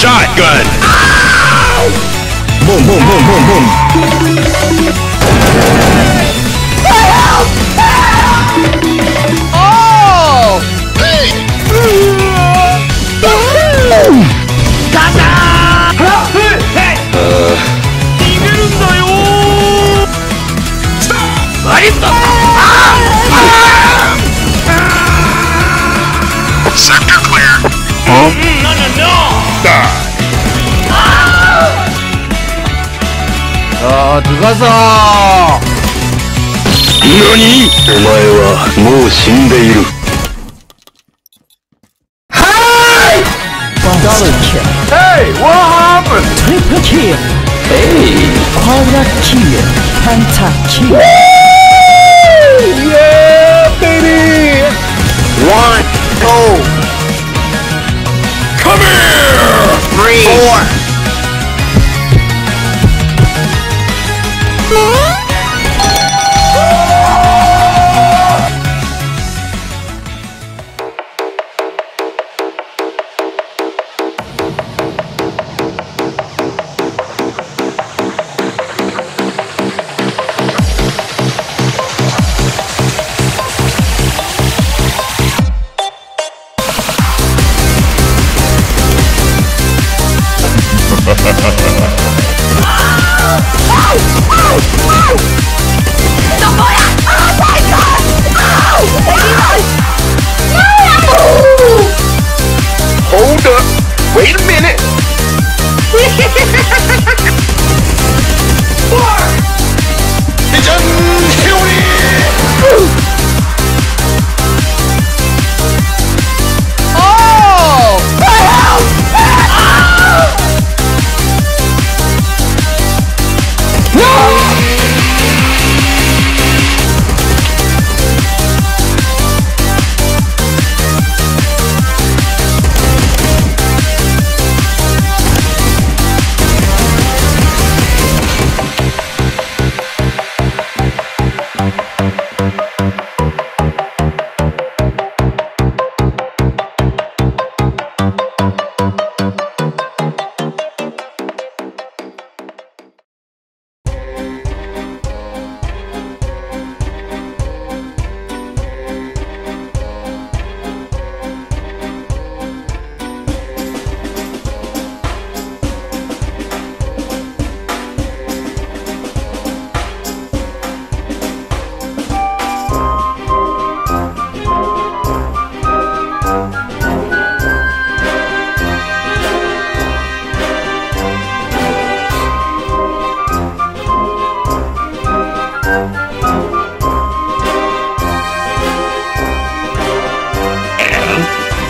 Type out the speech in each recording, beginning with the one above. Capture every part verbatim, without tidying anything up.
Shotgun! Ow! Boom, boom, boom, boom, boom! Help! Help! Oh! Hey! Gotcha! Hey! Uh... Stop! What is that? Sector clear. Huh? No, no, no! Die. Ah, Tsukasa. Nani? Omae wa mou shindeiru. Hey! Double kill. Hey, what happened? Triple kill. Hey, quadra kill. Penta kill. Woo! Yeah, baby. One, two. Come here! Three! Four!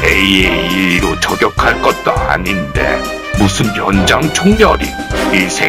에이에이로 저격할 것도 아닌데 무슨 연장 총열이 이 새.